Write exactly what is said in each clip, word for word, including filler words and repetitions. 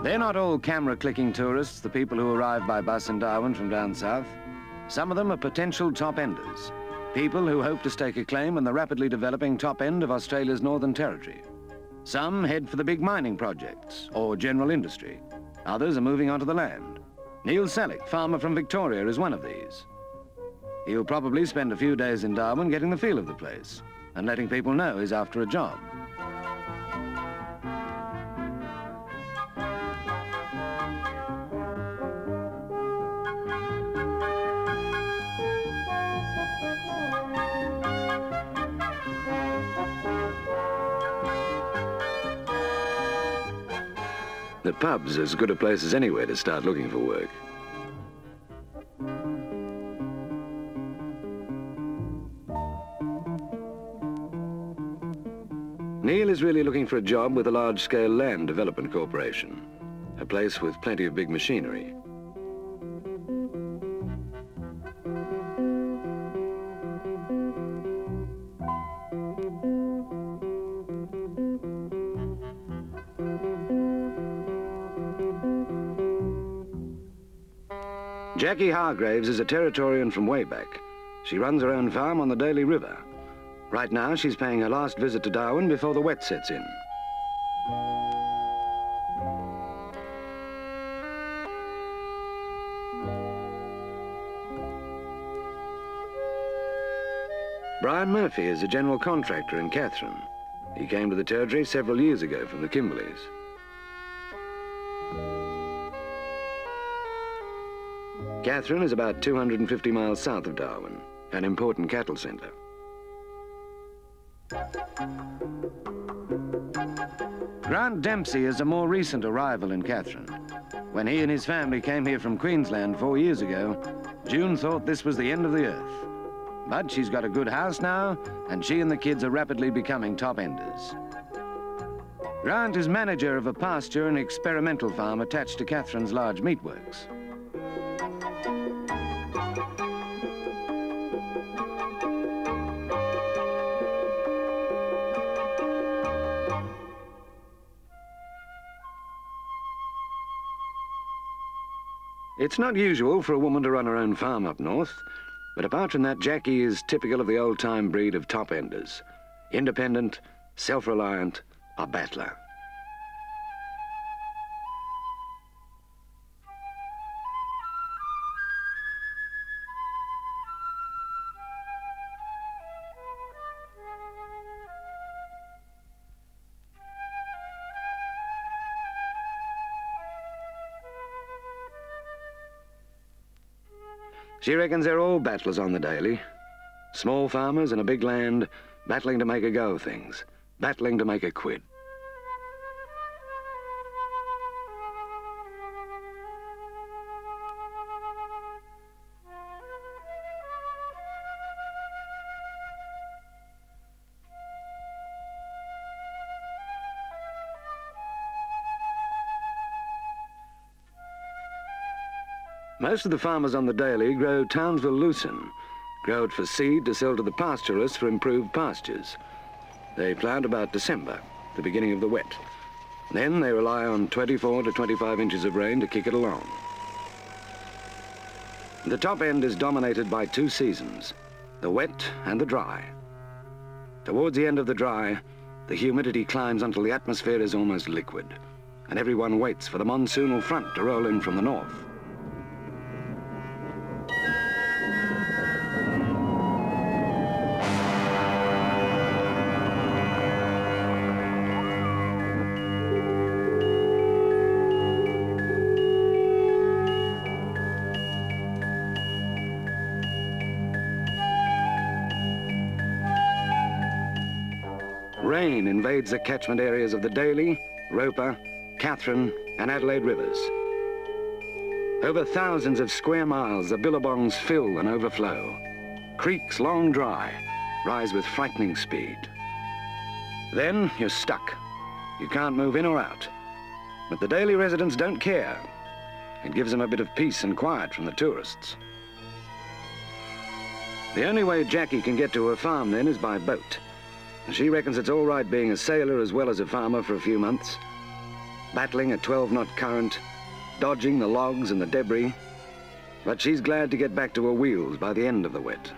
They're not all camera-clicking tourists, the people who arrive by bus in Darwin from down south. Some of them are potential top-enders, people who hope to stake a claim in the rapidly developing top end of Australia's Northern Territory. Some head for the big mining projects or general industry. Others are moving onto the land. Neil Selleck, farmer from Victoria, is one of these. He'll probably spend a few days in Darwin getting the feel of the place and letting people know he's after a job. The pub's as good a place as anywhere to start looking for work. Neil is really looking for a job with a large-scale land development corporation, a place with plenty of big machinery. Mickey Hargraves is a Territorian from way back. She runs her own farm on the Daly River. Right now, she's paying her last visit to Darwin before the wet sets in. Brian Murphy is a general contractor in Katherine. He came to the Territory several years ago from the Kimberleys. Katherine is about two hundred fifty miles south of Darwin, an important cattle centre. Grant Dempsey is a more recent arrival in Katherine. When he and his family came here from Queensland four years ago, June thought this was the end of the earth. But she's got a good house now, and she and the kids are rapidly becoming top-enders. Grant is manager of a pasture and experimental farm attached to Katherine's large meatworks. It's not usual for a woman to run her own farm up north, but apart from that, Jackie is typical of the old-time breed of top-enders. Independent, self-reliant, a battler. She reckons they're all battlers on the daily. Small farmers in a big land, battling to make a go of things, battling to make a quid. Most of the farmers on the daily grow Townsville lucerne, grow it for seed to sell to the pastoralists for improved pastures. They plant about December, the beginning of the wet. Then they rely on twenty-four to twenty-five inches of rain to kick it along. The top end is dominated by two seasons, the wet and the dry. Towards the end of the dry, the humidity climbs until the atmosphere is almost liquid, and everyone waits for the monsoonal front to roll in from the north. Rain invades the catchment areas of the Daly, Roper, Katherine and Adelaide rivers. Over thousands of square miles, the billabongs fill and overflow. Creeks long dry rise with frightening speed. Then you're stuck. You can't move in or out. But the Daly residents don't care. It gives them a bit of peace and quiet from the tourists. The only way Jackie can get to her farm then is by boat. And she reckons it's all right being a sailor as well as a farmer for a few months. Battling a twelve knot current, dodging the logs and the debris. But she's glad to get back to her wheels by the end of the wet.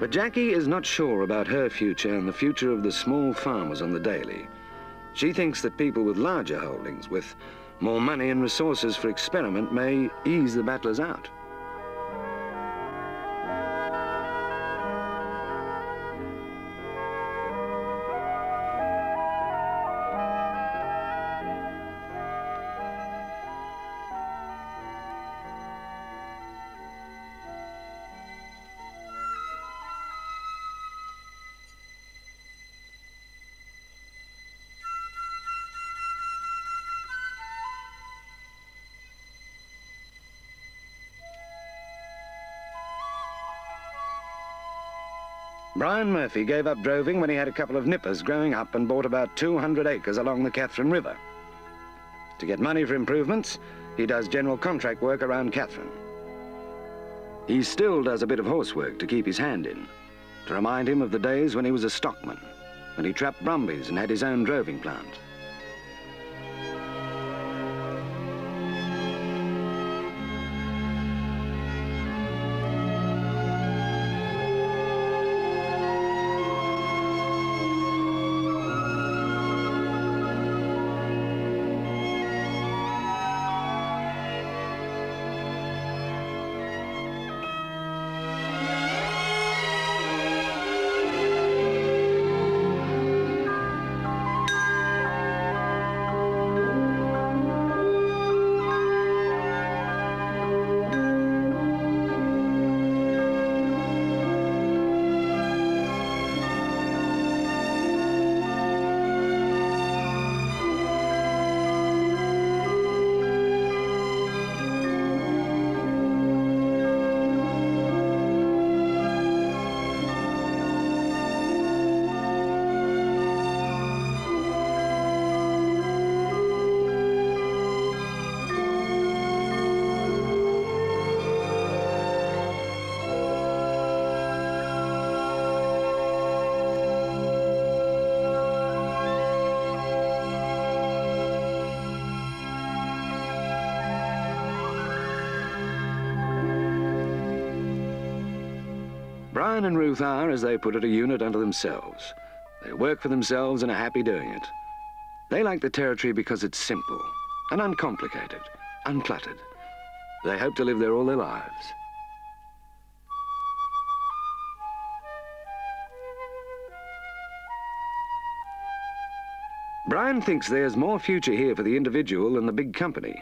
But Jackie is not sure about her future and the future of the small farmers on the Daly. She thinks that people with larger holdings, with more money and resources for experiment, may ease the battlers out. Brian Murphy gave up droving when he had a couple of nippers growing up and bought about two hundred acres along the Katherine River. To get money for improvements, he does general contract work around Katherine. He still does a bit of horse work to keep his hand in, to remind him of the days when he was a stockman, when he trapped brumbies and had his own droving plant. Brian and Ruth are, as they put it, a unit unto themselves. They work for themselves and are happy doing it. They like the territory because it's simple and uncomplicated, uncluttered. They hope to live there all their lives. Brian thinks there's more future here for the individual than the big company.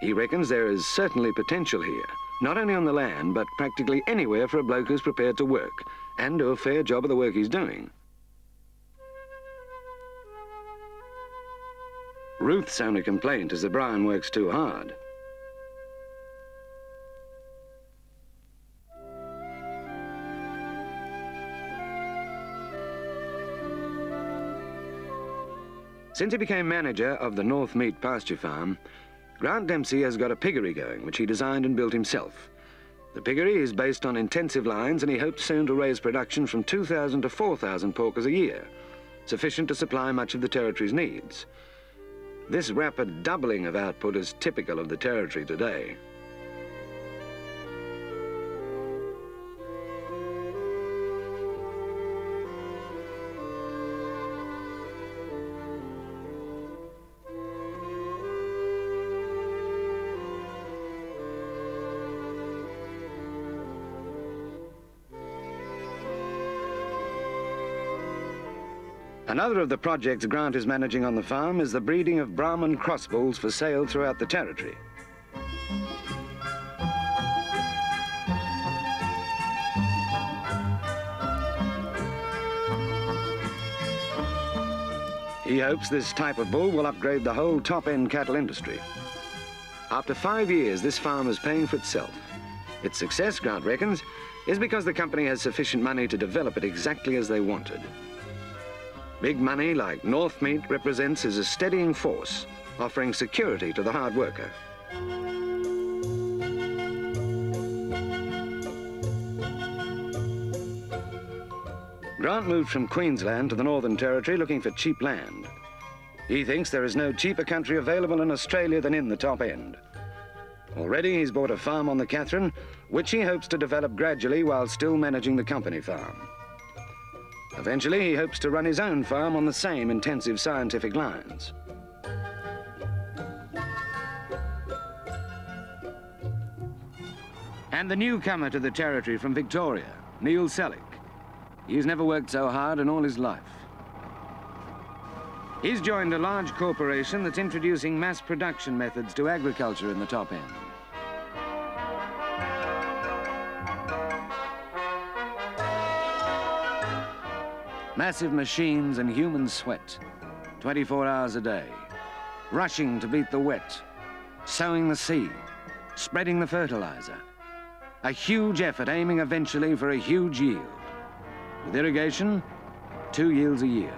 He reckons there is certainly potential here. Not only on the land, but practically anywhere for a bloke who's prepared to work and do a fair job of the work he's doing. Ruth's only complaint is that Brian works too hard. Since he became manager of the Northmeat pasture farm, Grant Dempsey has got a piggery going, which he designed and built himself. The piggery is based on intensive lines, and he hopes soon to raise production from two thousand to four thousand porkers a year, sufficient to supply much of the territory's needs. This rapid doubling of output is typical of the territory today. Another of the projects Grant is managing on the farm is the breeding of Brahman cross bulls for sale throughout the territory. He hopes this type of bull will upgrade the whole Top End cattle industry. After five years, this farm is paying for itself. Its success, Grant reckons, is because the company has sufficient money to develop it exactly as they wanted. Big money like Northmeat represents as a steadying force, offering security to the hard worker. Grant moved from Queensland to the Northern Territory looking for cheap land. He thinks there is no cheaper country available in Australia than in the Top End. Already he's bought a farm on the Katherine, which he hopes to develop gradually while still managing the company farm. Eventually he hopes to run his own farm on the same intensive scientific lines. And the newcomer to the Territory from Victoria, Neil Selleck. He's never worked so hard in all his life. He's joined a large corporation that's introducing mass production methods to agriculture in the Top End. Massive machines and human sweat, twenty-four hours a day, rushing to beat the wet, sowing the seed, spreading the fertilizer. A huge effort aiming eventually for a huge yield. With irrigation, two yields a year.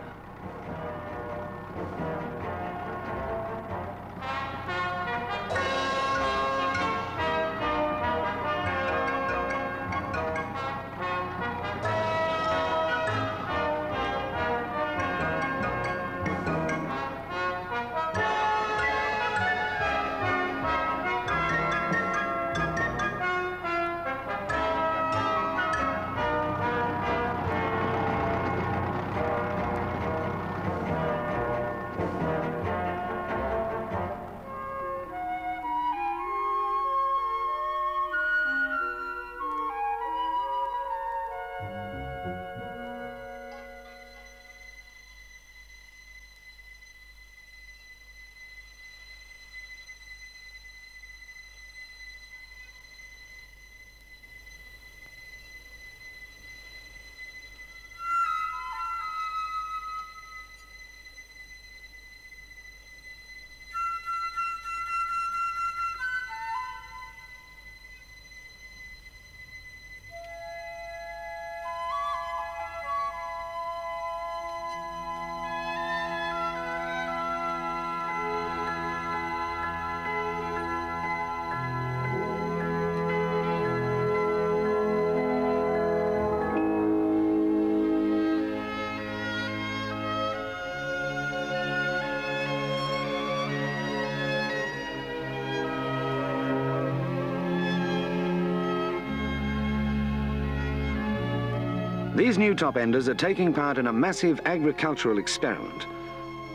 These new Top Enders are taking part in a massive agricultural experiment,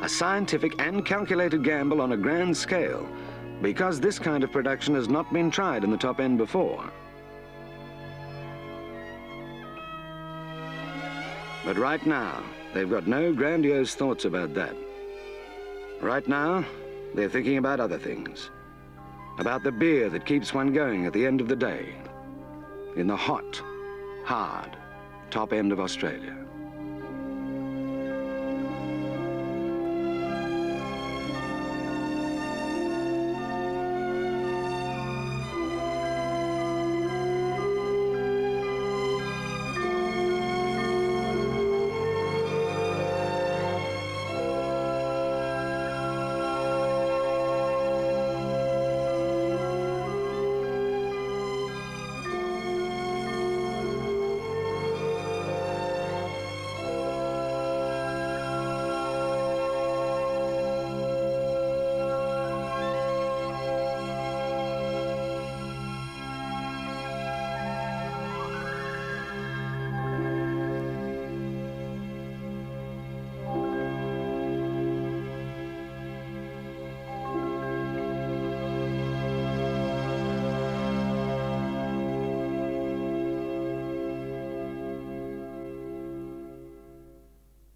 a scientific and calculated gamble on a grand scale, because this kind of production has not been tried in the Top End before. But right now, they've got no grandiose thoughts about that. Right now, they're thinking about other things, about the beer that keeps one going at the end of the day, in the hot, hard Top End of Australia.